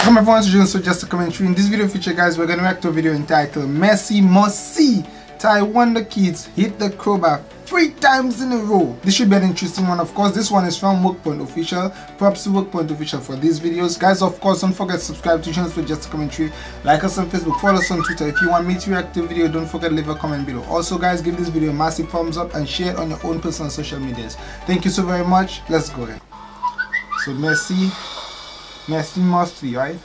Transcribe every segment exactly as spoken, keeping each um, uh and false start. Welcome everyone to So Just a Commentary. In this video feature, guys, we're going to react to a video entitled Messi Must See Thai Wonder Kids Hit the Crowbar three times in a row. This should be an interesting one. Of course, this one is from WorkPoint Official. Props to WorkPoint Official for these videos, guys. Of course, don't forget to subscribe to channel for Just a Commentary. Like us on Facebook, follow us on Twitter. If you want me to react to the video, don't forget to leave a comment below. Also, guys, give this video a massive thumbs up and share it on your own personal social medias. Thank you so very much. Let's go ahead. So Messi, Messi must be right.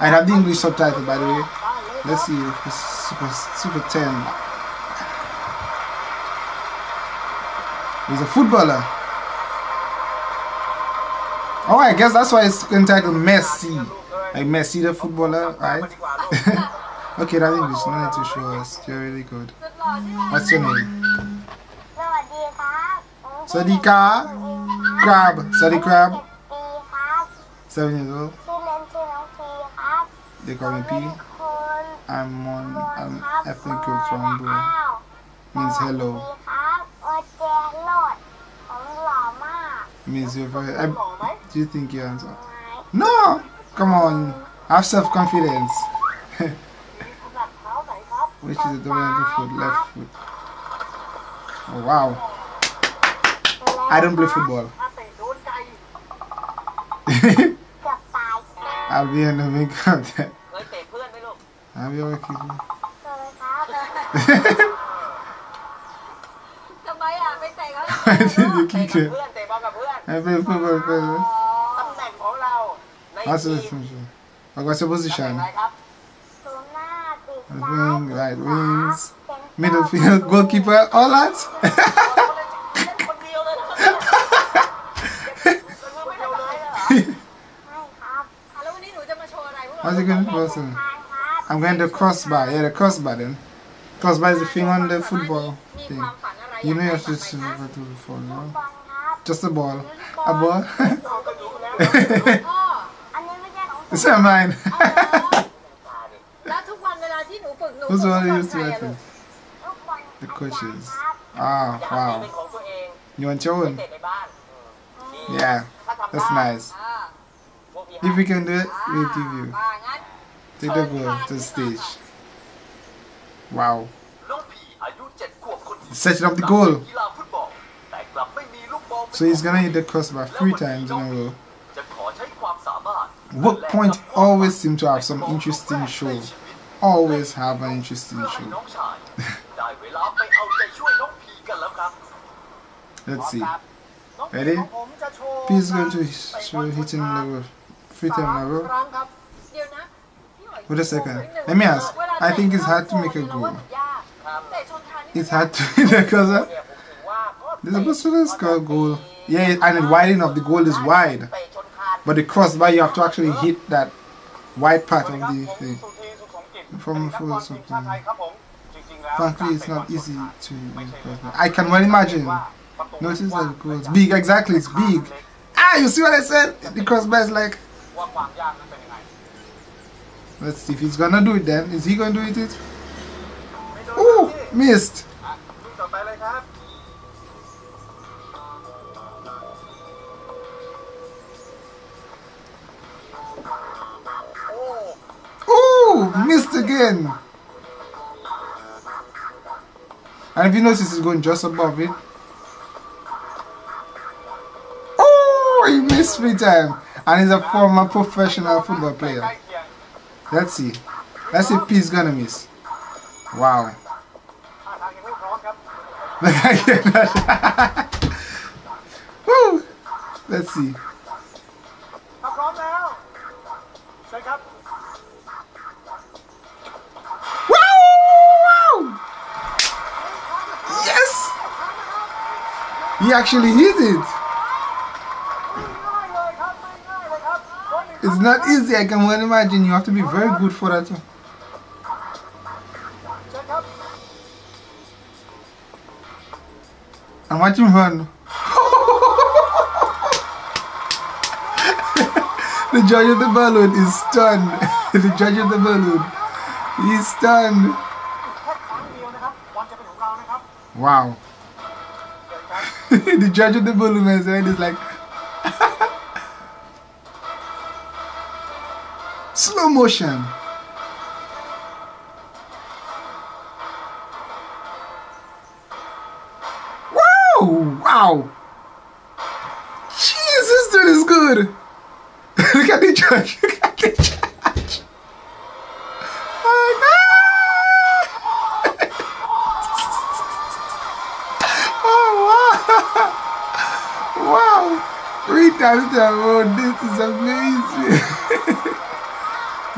I have the English subtitle, by the way. Let's see if it's super, super ten. He's a footballer. Oh, I guess that's why it's entitled Messi. Like Messi the footballer, right? Okay, that English, no need to show us. You're really good. What's your name? Sadiqa Crab. Sadiqa Crab. Seven years old. They call me P. I'm on I'm ethnic group from Bro. Means hello. Means you're very I, do you think you're handsome? No! Come on. Have self confidence. Which is the dominant foot, left foot. Oh wow. I don't play football. I'll be in the makeup then. I'll be over kicking. Why did you kick it? I play football first. What's the position? What's the position? Wing, right wings, middle field, goalkeeper, all that. What's the going person? I'm going to crossbar. Yeah, the crossbar then. Crossbar is the thing on the football thing. You know you're just never to before, no? Just a ball. A ball? It's not mine. Who's the one who used to work with? The coaches. Ah, oh, wow. You want your own? Yeah, that's nice. If we can do it, we'll give you. Take the ball to the stage. Wow. Setting up the goal. So he's gonna hit the crossbar three times in a row. WorkPoint always seem to have some interesting show. Always have an interesting show. Let's see. Ready? P is going to show hitting the goal. Free time in a row. Wait a second. Let me ask. I think it's hard to make a goal. It's hard to because uh, there's a possible score goal. Yeah, and the widening of the goal is wide. But the crossbar you have to actually hit that wide part of the thing. From full something. Frankly, it's not easy to make a crossbar. I can well imagine. Notice that the goal is big. Exactly, it's big. Ah, you see what I said? The crossbar is like. Let's see if he's gonna do it then. Is he gonna do it? it? Ooh, missed! Ooh, missed again! And if you notice, he's going just above it. Ooh, he missed three times. And he's a former professional football player. Let's see. Let's see if P is gonna miss. Wow. Woo! Let's see. Wow! Yes! He actually hit it. It's not easy, I can well imagine. You have to be very good for that. And watch him run. The judge of the balloon is stunned. The judge of the balloon. He's stunned. Wow. The judge of the balloon is like. slow motion. Wow! Wow! Jeez, this dude is good. Look at the judge. Look at the judge. Oh, my God. Oh, wow. Wow. Three times that road. This is amazing.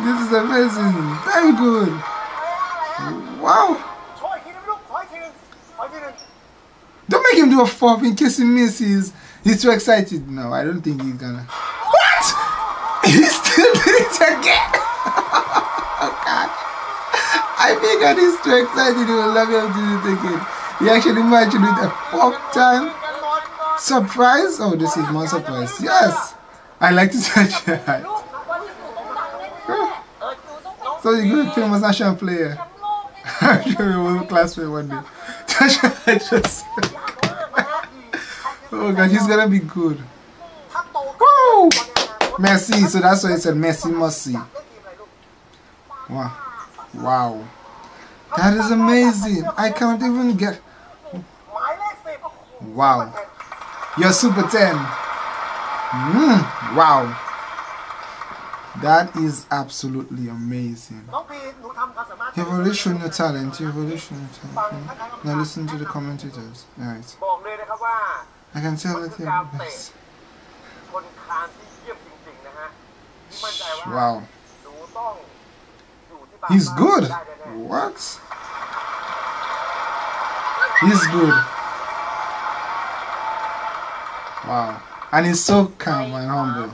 This is amazing. Very good. Wow. Don't make him do a fourth in case he misses. He's too excited. No, I don't think he's gonna. What? He still did it again. Oh God. I figured he's too excited. He will never do it again. He actually managed to do it a fourth time. Surprise? Oh, this is more surprise. Yes! I like to touch your hat. So you're going to be a famous national player. I'm sure you will class play one day. Touch your hat just. Oh God, he's going to be good. Woo! Messi, so that's why he said Messi must see. Wow. Wow. That is amazing. I can't even get... Wow. Your Super ten. Mm, wow. That is absolutely amazing. You've already shown your talent. You've already shown your talent. Now listen to the commentators. Alright. I can tell that you're the best. Wow. He's good. What? He's good. Wow, and he's so calm and humble.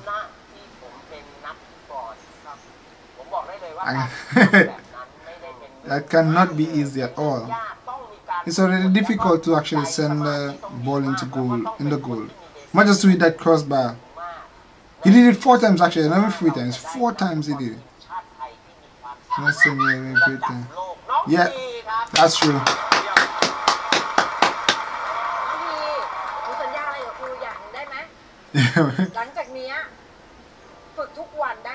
That cannot be easy at all. It's already difficult to actually send the ball into goal, in the goal. Not just to hit that crossbar. He did it four times actually, not even three times. Four times he did it. Yeah, that's true.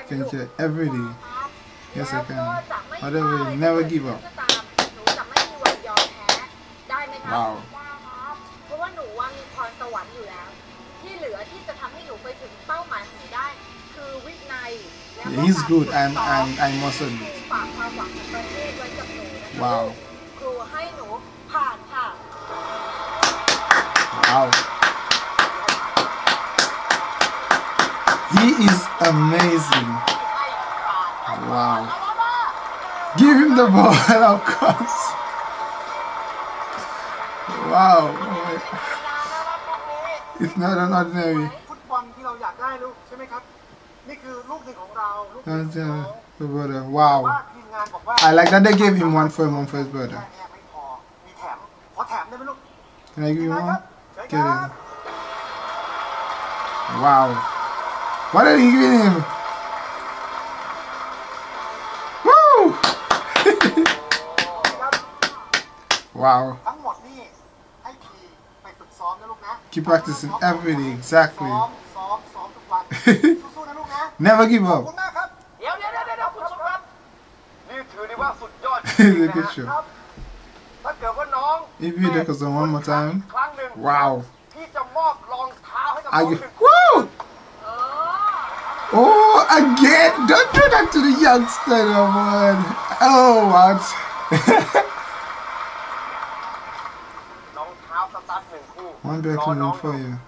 Can you every day? Yes, I can. Whatever, never give up. Wow. Yeah, he's good. I'm. I'm. I must admit. Wow. Wow. He is amazing. Wow. Give him the ball, of course. Wow. It's not an ordinary. Wow. I like that they gave him one for him, one for his brother. Can I give him one? Get it. Wow. What are you giving him? Woo! Wow. Keep practicing every day, exactly. Never give up. Look at you. If you look at them one more time. Wow. I get. Woo! Oh, again! Don't do that to the youngster, oh man! Oh, what? One back on for you.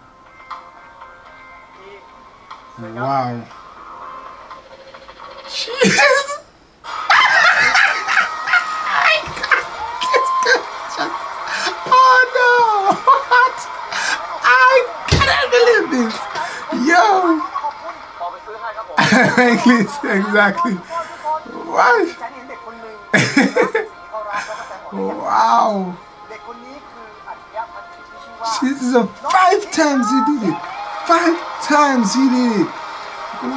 Wow. Jeez! Oh no! What? I cannot believe this! Yo! Exactly. What? Wow. This is a five times he did it. Five times he did it.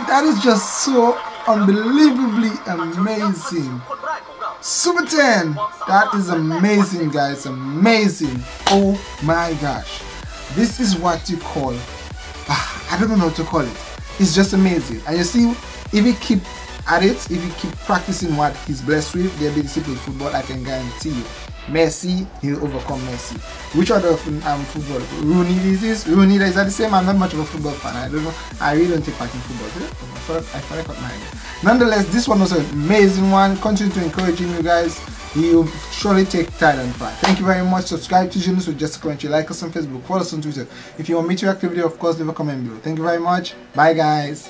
That is just so unbelievably amazing. Super ten. That is amazing, guys. Amazing. Oh my gosh. This is what you call. I don't know what to call it. It's just amazing. And you see, if he keep At it, if you keep practicing what he's blessed with, the ability to play football, I can guarantee you, Messi, he'll overcome Messi. Which other um, football? Rooney is this? Rooney is that the same? I'm not much of a football fan. I don't know. I really don't take part in football. I forgot my idea. Nonetheless, this one was an amazing one. Continue to encourage you guys. You'll surely take Thailand part. Thank you very much. Subscribe to Junos with just a commentary. Like us on Facebook. Follow us on Twitter. If you want me to react to the video, of course, leave a comment below. Thank you very much. Bye, guys.